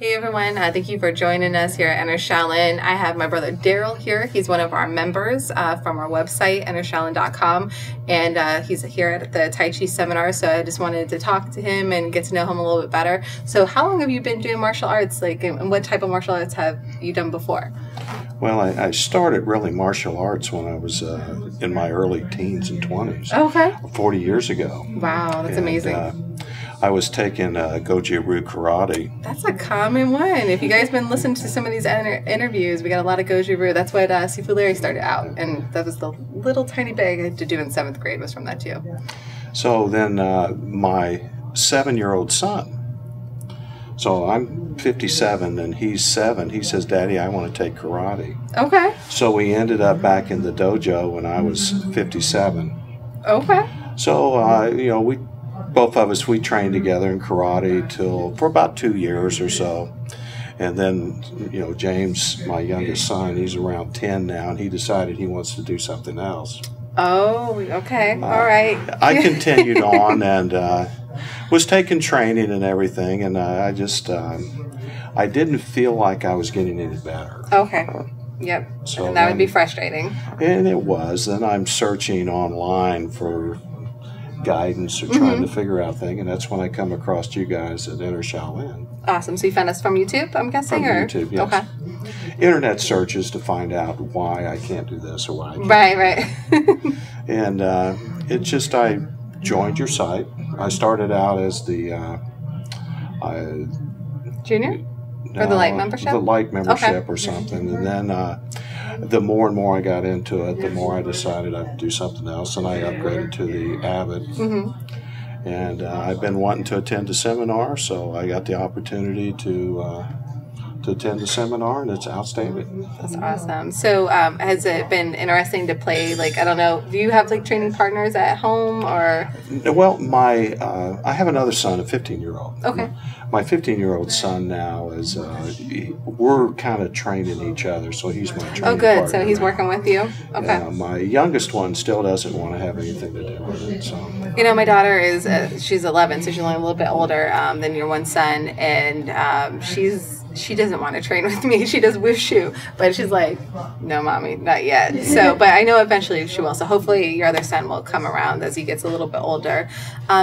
Hey everyone, thank you for joining us here at Enter Shaolin. I have my brother Daryl here. He's one of our members from our website, entershaolin.com, and he's here at the Tai Chi seminar, so I just wanted to talk to him and get to know him a little bit better. So how long have you been doing martial arts, and what type of martial arts have you done before? Well, I started really martial arts when I was in my early teens and 20s. Okay. 40 years ago. Wow, that's amazing. I was taking Goju-ryu karate. That's a common one. If you guys been listening to some of these interviews, we got a lot of Goju-ryu. That's what Sifu Larry started out, and that was the little tiny bag I had to do in 7th grade was from that too. So then my 7-year-old son, so I'm 57 and he's 7, he says, Daddy, I want to take karate. Okay. So we ended up back in the dojo when I was 57. Okay. So, you know, both of us, we trained together in karate for about 2 years or so. And then, you know, James, my youngest son, he's around 10 now, and he decided he wants to do something else. Oh, okay. All right. I continued on and was taking training and everything, and I just, I didn't feel like I was getting any better. Okay. Yep. So and that would be frustrating. And it was. Then I'm searching online for guidance or trying to figure out things, and that's when I come across you guys at Enter Shaolin. Awesome. So you found us from YouTube, I'm guessing? From YouTube, yes. Okay. Internet searches to find out why I can't do this or why I can't. Right, right. And it's just I joined your site. I started out as the junior? No, or the light membership? The light membership, okay, or something. And then the more and more I got into it, the more I decided I'd do something else, and I upgraded to the Abbott. And I've been wanting to attend a seminar, so I got the opportunity to attend the seminar, and it's outstanding. That's awesome. So has it been interesting to play, I don't know, do you have training partners at home or? Well, my I have another son, a 15-year-old. Okay. My 15-year-old son now is, we're kind of training each other, so he's my training partner. Oh, good. So he's working with you? Okay. Yeah, my youngest one still doesn't want to have anything to do with it, so. You know, my daughter is, she's 11, so she's only a little bit older than your one son, and she doesn't want to train with me. She does wushu, but she's like, no, Mommy, not yet. So, but I know eventually she will. So hopefully your other son will come around as he gets a little bit older.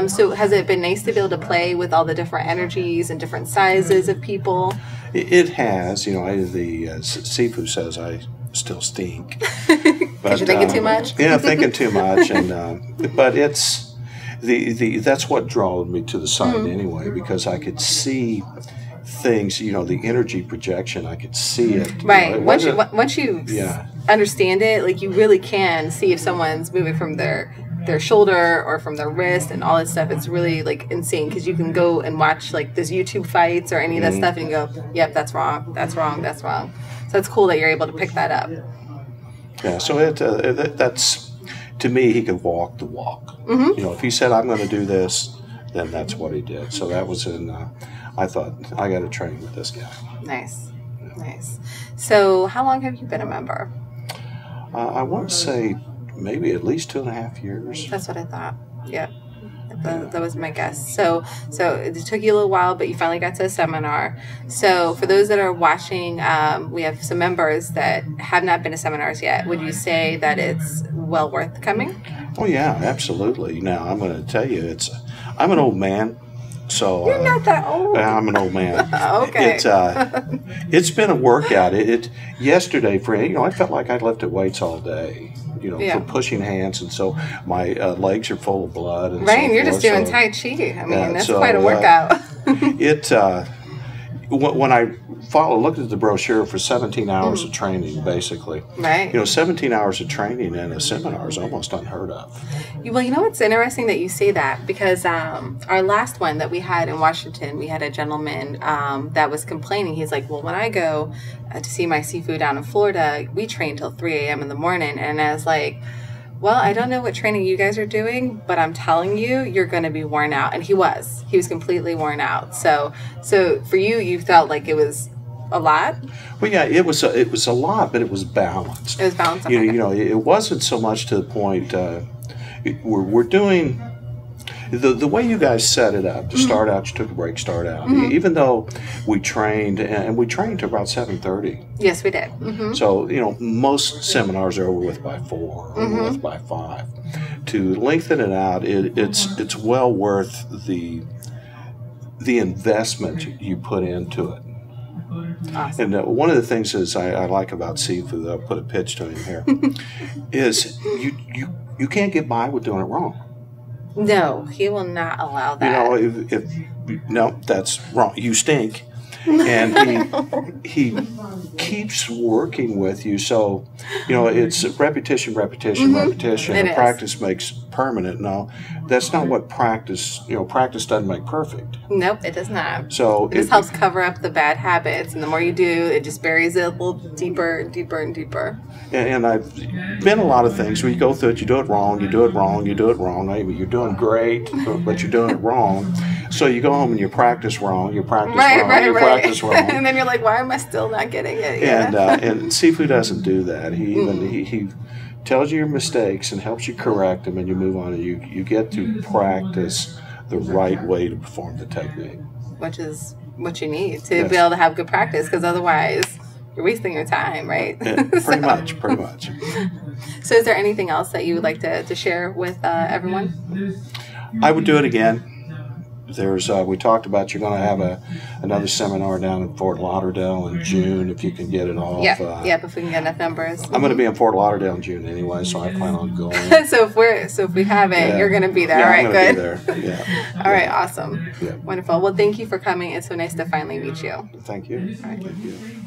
So has it been nice to be able to play with all the different energies and different sizes of people? It has. You know, the Sifu says I still stink. Because you're thinking too much? Yeah, thinking too much. And but it's, that's what drawed me to the side anyway, because I could see things, you know, the energy projection, I could see it. Right. You know, it once you understand it, you really can see if someone's moving from their shoulder or from their wrist and all that stuff. It's really insane, because you can go and watch those YouTube fights or any of that stuff and you go, yep, that's wrong, that's wrong, that's wrong. So it's cool that you're able to pick that up. Yeah. So it that's, to me, he could walk the walk. You know, if he said I'm going to do this, then that's what he did. So that was in. I thought, I got to train with this guy. Nice, nice. So how long have you been a member? I want to say maybe at least 2.5 years. That's what I thought, yeah. That was my guess. So it took you a little while, but you finally got to a seminar. So for those that are watching, we have some members that have not been to seminars yet. Would you say that it's well worth coming? Oh, yeah, absolutely. Now, I'm going to tell you, I'm an old man. So, you're not that old. I'm an old man. Okay. It's been a workout. Yesterday, you know, I felt like I'd lifted weights all day, you know, for pushing hands, and so my legs are full of blood. And right, so you're just doing Tai Chi. I mean, that's quite a workout. When I looked at the brochure for 17 hours of training, basically. Right. You know, 17 hours of training in a seminar is almost unheard of. Well, you know, it's interesting that you say that, because our last one that we had in Washington, we had a gentleman that was complaining. He's like, well, when I go to see my Sifu down in Florida, we train till 3 a.m. in the morning. And I was like, well, I don't know what training you guys are doing, but I'm telling you, you're going to be worn out. And he was completely worn out. So for you, you felt like it was a lot? Well, yeah, it was a lot, but it was balanced. It was balanced. You know, it wasn't so much to the point, we're doing, The way you guys set it up, to start out, you took a break, start out. Even though we trained, and we trained to about 7:30. Yes, we did. So, you know, most seminars are over with by 4, over with by 5. To lengthen it out, it's well worth the investment you put into it. Awesome. And one of the things is I like about Sifu, that I'll put a pitch to him here, is you can't get by with doing it wrong. No, he will not allow that. You know, no, that's wrong. You stink. And he keeps working with you. So, you know, it's repetition, repetition, repetition. And practice makes permanent. No, that's not what practice, you know, practice doesn't make perfect. Nope, it does not. So it just helps cover up the bad habits. And the more you do, it just buries it a little deeper and deeper and deeper. And I've been a lot of things where you go through it, you do it wrong, you do it wrong, you do it wrong. You're doing great, but you're doing it wrong. So you go home and you practice wrong, you practice wrong, you practice wrong. And then you're like, why am I still not getting it? And Sifu doesn't do that. He even he tells you your mistakes and helps you correct them, and you move on, and you get to practice the right way to perform the technique. Which is what you need to be able to have good practice, because otherwise you're wasting your time, right? Pretty much. So is there anything else that you would like to share with everyone? I would do it again. There's we talked about you're going to have another seminar down in Fort Lauderdale in June if you can get it off. If we can get enough numbers. I'm going to be in Fort Lauderdale in June anyway, so I plan on going. so if we have it, you're going to be there. All right, good. Be there. All right, awesome. Wonderful. Well, thank you for coming. It's so nice to finally meet you. Thank you. All right. Thank you.